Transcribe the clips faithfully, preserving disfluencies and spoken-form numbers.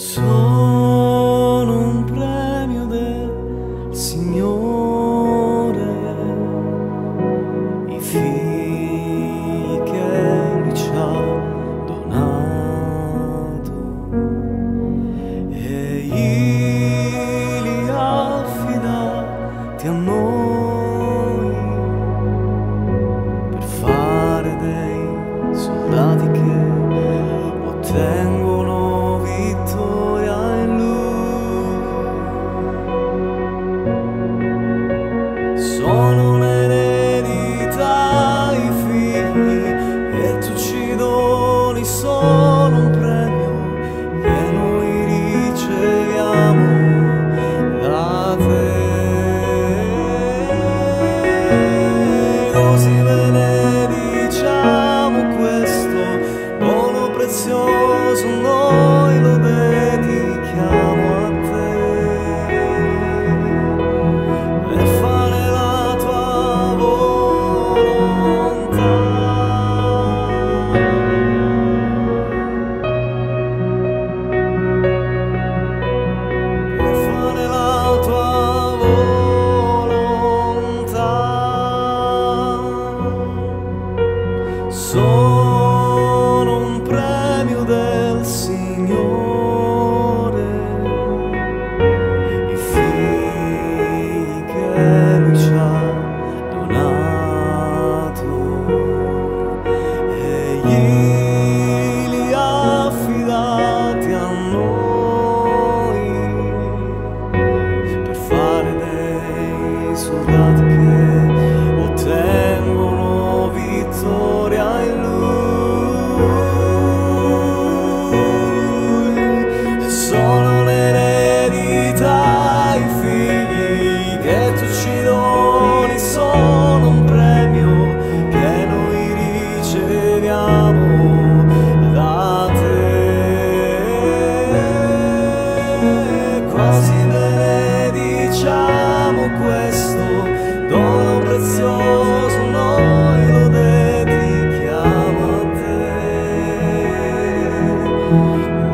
Sono un premio del Signore, i figli che Lui ci ha donato, e Egli li ha affidati a noi per fare dei soldati che ottengono prezioso, noi lo dedichiamo a te, per fare la tua volontà,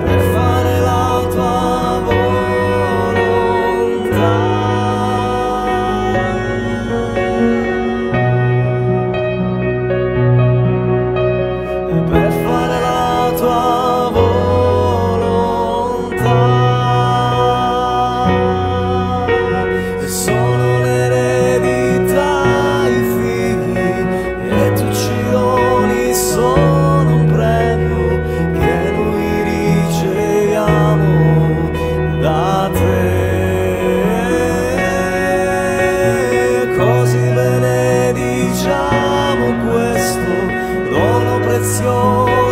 per fare la tua volontà. Questo dono prezioso